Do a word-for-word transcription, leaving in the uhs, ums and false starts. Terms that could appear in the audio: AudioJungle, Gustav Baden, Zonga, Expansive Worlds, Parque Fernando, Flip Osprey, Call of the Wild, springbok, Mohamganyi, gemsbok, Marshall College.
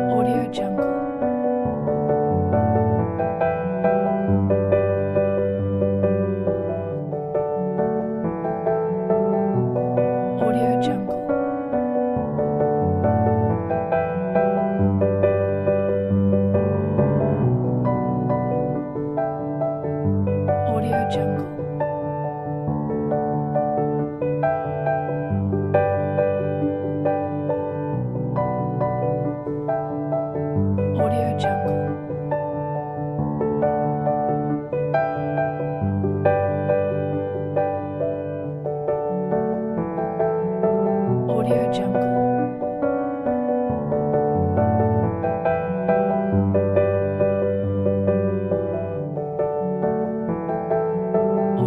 AudioJungle. AudioJungle.